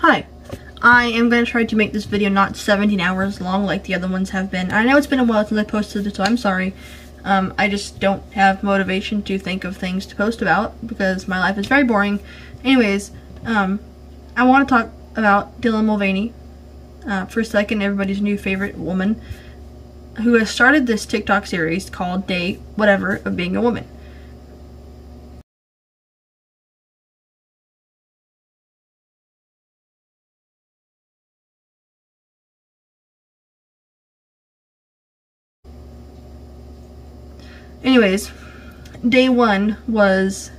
Hi, I am going to try to make this video not 17 hours long like the other ones have been. I know it's been a while since I posted it, so I'm sorry. I just don't have motivation to think of things to post about because my life is very boring. Anyways, I want to talk about Dylan Mulvaney for a second, everybody's new favorite woman, who has started this TikTok series called Day Whatever of Being a Woman. Anyways, day one was,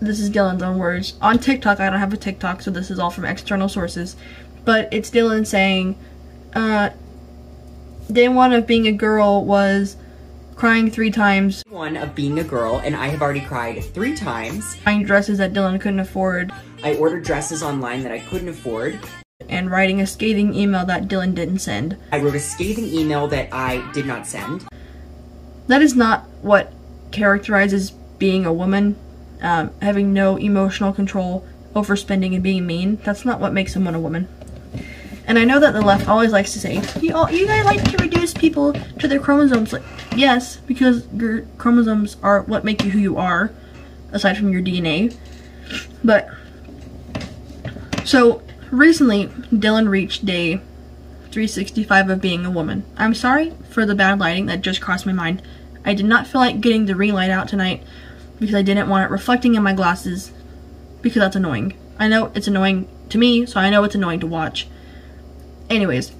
this is Dylan's own words, on TikTok. I don't have a TikTok, so this is all from external sources, but it's Dylan saying, day one of being a girl was crying 3 times. Day one of being a girl, and I have already cried 3 times. Buying dresses that Dylan couldn't afford. I ordered dresses online that I couldn't afford. And writing a scathing email that Dylan didn't send. I wrote a scathing email that I did not send. That is not what characterizes being a woman, having no emotional control, overspending, and being mean. That's not what makes someone a woman. And I know that the left always likes to say, you guys like to reduce people to their chromosomes. Like, yes, because your chromosomes are what make you who you are, aside from your DNA. But, so, recently, Dylan reached day 365 of being a woman. I'm sorry for the bad lighting that just crossed my mind. I did not feel like getting the ring light out tonight because I didn't want it reflecting in my glasses because that's annoying. I know it's annoying to me, so I know it's annoying to watch. Anyways,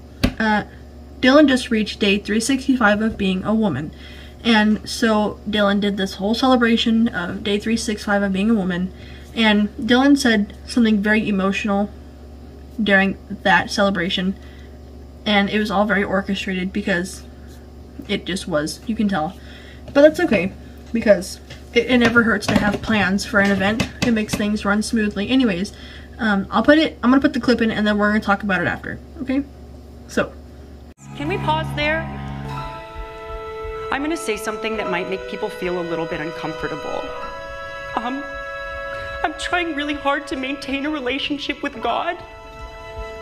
Dylan just reached day 365 of being a woman. And so Dylan did this whole celebration of day 365 of being a woman. And Dylan said something very emotional during that celebration. And it was all very orchestrated because it just was, you can tell. But that's okay, because it never hurts to have plans for an event. It makes things run smoothly. Anyways, I'm gonna put the clip in and then we're gonna talk about it after, okay? So. Can we pause there? I'm gonna say something that might make people feel a little bit uncomfortable. I'm trying really hard to maintain a relationship with God.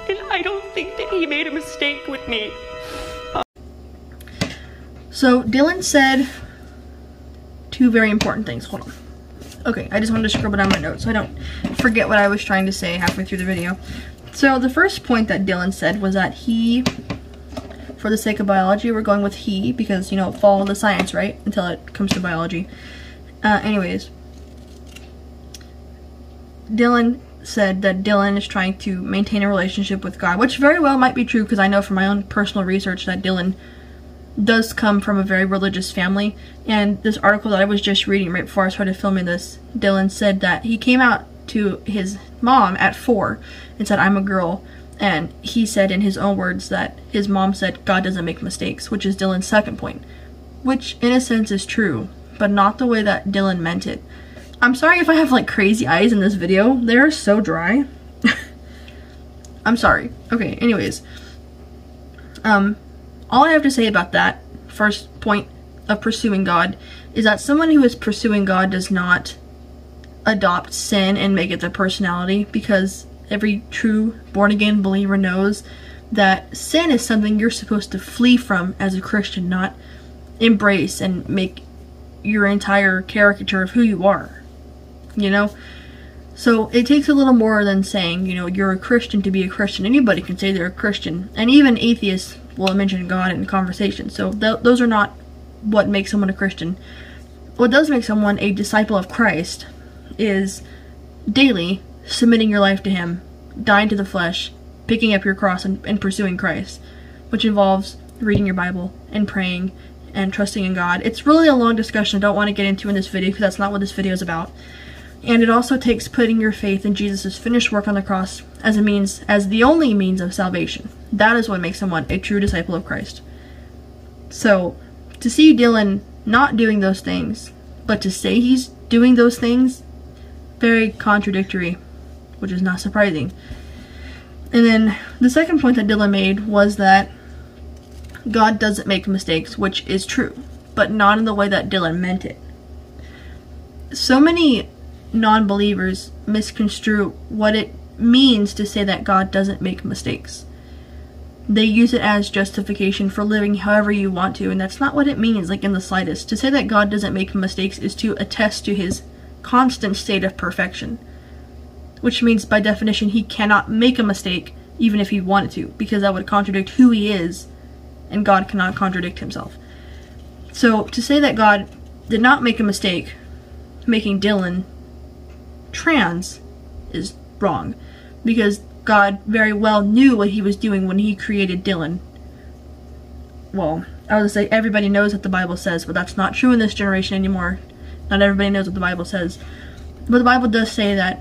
And I don't think that he made a mistake with me. So Dylan said 2 very important things. Hold on. Okay, I just wanted to scribble down my notes so I don't forget what I was trying to say halfway through the video. So the first point that Dylan said was that he, for the sake of biology, we're going with he because, you know, follow the science, right? Until it comes to biology. Anyways, Dylan said that Dylan is trying to maintain a relationship with God, which very well might be true because I know from my own personal research that Dylan does come from a very religious family. And this article that I was just reading right before I started filming this, Dylan said that he came out to his mom at 4 and said, "I'm a girl." And he said in his own words that his mom said, "God doesn't make mistakes," which is Dylan's second point, which in a sense is true, but not the way that Dylan meant it. I'm sorry if I have like crazy eyes in this video. They are so dry. I'm sorry. Okay, anyways. All I have to say about that first point of pursuing God is that someone who is pursuing God does not adopt sin and make it their personality, because every true born-again believer knows that sin is something you're supposed to flee from as a Christian, not embrace and make your entire caricature of who you are. You know? So it takes a little more than saying, you know, you're a Christian to be a Christian. Anybody can say they're a Christian. And even atheists will mention God in conversation. So those are not what makes someone a Christian. What does make someone a disciple of Christ is daily submitting your life to Him, dying to the flesh, picking up your cross, and pursuing Christ, which involves reading your Bible and praying and trusting in God. It's really a long discussion I don't want to get into in this video because that's not what this video is about. And it also takes putting your faith in Jesus' finished work on the cross as a means, as the only means of salvation. That is what makes someone a true disciple of Christ. So, to see Dylan not doing those things, but to say he's doing those things, very contradictory, which is not surprising. And then the second point that Dylan made was that God doesn't make mistakes, which is true, but not in the way that Dylan meant it. So many non-believers misconstrue what it means to say that God doesn't make mistakes. They use it as justification for living however you want to, and that's not what it means, like in the slightest. To say that God doesn't make mistakes is to attest to his constant state of perfection, which means by definition he cannot make a mistake even if he wanted to, because that would contradict who he is, and God cannot contradict himself. So to say that God did not make a mistake making Dylan trans is wrong, because God very well knew what he was doing when he created Dylan. Well, I would say everybody knows what the Bible says, but that's not true in this generation anymore. Not everybody knows what the Bible says. But the Bible does say that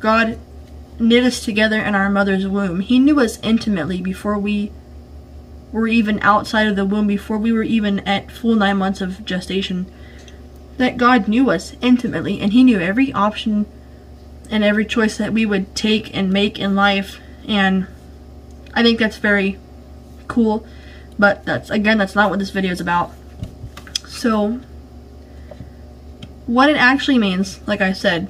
God knit us together in our mother's womb. He knew us intimately before we were even outside of the womb, before we were even at full 9 months of gestation. That God knew us intimately, and he knew every option and every choice that we would take and make in life, and I think that's very cool, but that's not what this video is about. So what it actually means, like I said,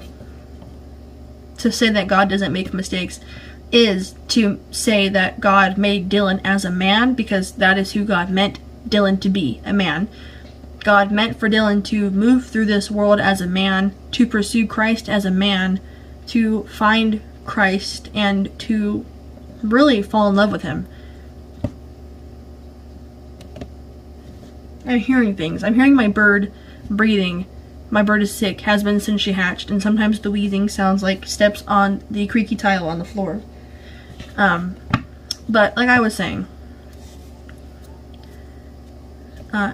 to say that God doesn't make mistakes is to say that God made Dylan as a man, because that is who God meant Dylan to be, a man. God meant for Dylan to move through this world as a man, to pursue Christ as a man, to find Christ, and to really fall in love with him. I'm hearing things. I'm hearing my bird breathing. My bird is sick, has been since she hatched, and sometimes the wheezing sounds like steps on the creaky tile on the floor. But like I was saying, I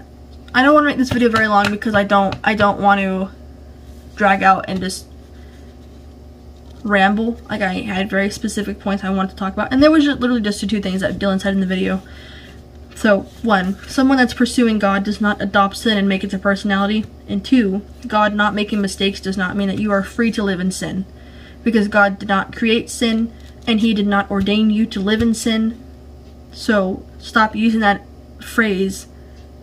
don't want to make this video very long because I don't want to drag out and just ramble. Like, I had very specific points I wanted to talk about, and there was just, literally just the two things that Dylan said in the video. So, 1, someone that's pursuing God does not adopt sin and make it their personality. And 2, God not making mistakes does not mean that you are free to live in sin, because God did not create sin, and he did not ordain you to live in sin. So, stop using that phrase.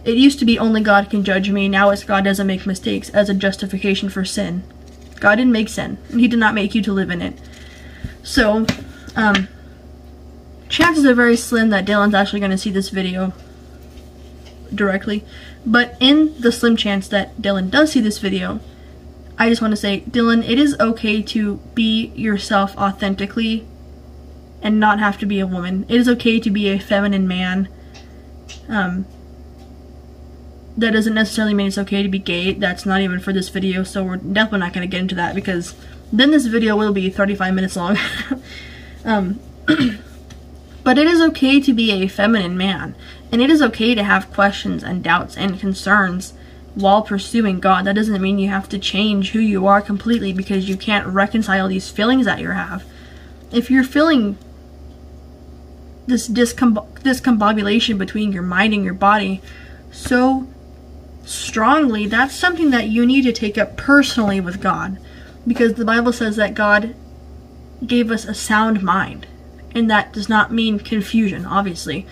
It used to be only God can judge me, now it's God doesn't make mistakes as a justification for sin. God didn't make sin, and he did not make you to live in it. So, chances are very slim that Dylan's actually going to see this video directly, but in the slim chance that Dylan does see this video, I just want to say, Dylan, it is okay to be yourself authentically and not have to be a woman. It is okay to be a feminine man. That doesn't necessarily mean it's okay to be gay. That's not even for this video, so we're definitely not going to get into that, because then this video will be 35 minutes long. But it is okay to be a feminine man, and it is okay to have questions and doubts and concerns while pursuing God. That doesn't mean you have to change who you are completely because you can't reconcile these feelings that you have. If you're feeling this discombobulation between your mind and your body so strongly, that's something that you need to take up personally with God, because the Bible says that God gave us a sound mind, and that does not mean confusion, obviously.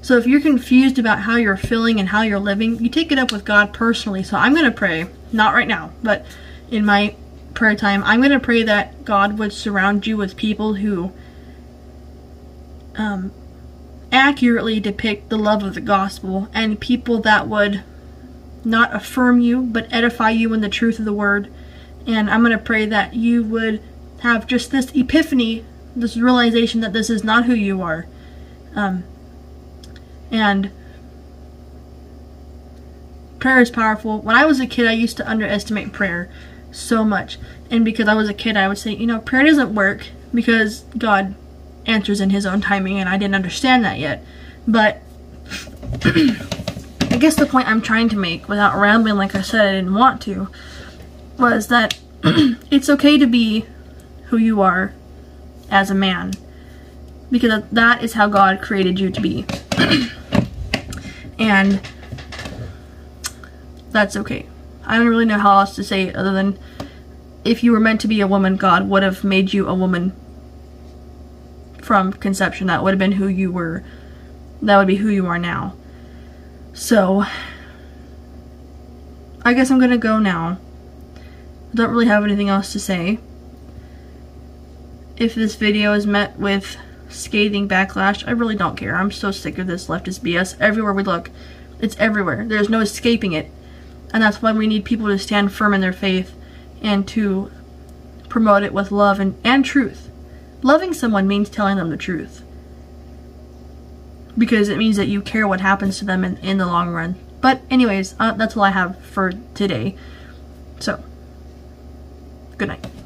So if you're confused about how you're feeling and how you're living, you take it up with God personally. So I'm gonna pray, not right now, but in my prayer time, I'm gonna pray that God would surround you with people who accurately depict the love of the gospel, and people that would not affirm you but edify you in the truth of the word. And I'm going to pray that you would have just this epiphany, this realization that this is not who you are, and prayer is powerful. When I was a kid, I used to underestimate prayer so much, and because I was a kid, I would say, you know, prayer doesn't work because God answers in his own timing, and I didn't understand that yet. But I guess the point I'm trying to make, without rambling like I said I didn't want to, was that it's okay to be who you are as a man, because that is how God created you to be. And that's okay. I don't really know how else to say it other than, if you were meant to be a woman, God would have made you a woman from conception. That would have been who you were. That would be who you are now. So I guess I'm gonna go now. I don't really have anything else to say. if this video is met with scathing backlash, I really don't care. I'm so sick of this leftist BS. Everywhere we look, it's everywhere. There's no escaping it. And that's why we need people to stand firm in their faith and to promote it with love and truth. Loving someone means telling them the truth, because it means that you care what happens to them in the long run. But anyways, that's all I have for today. So, good night.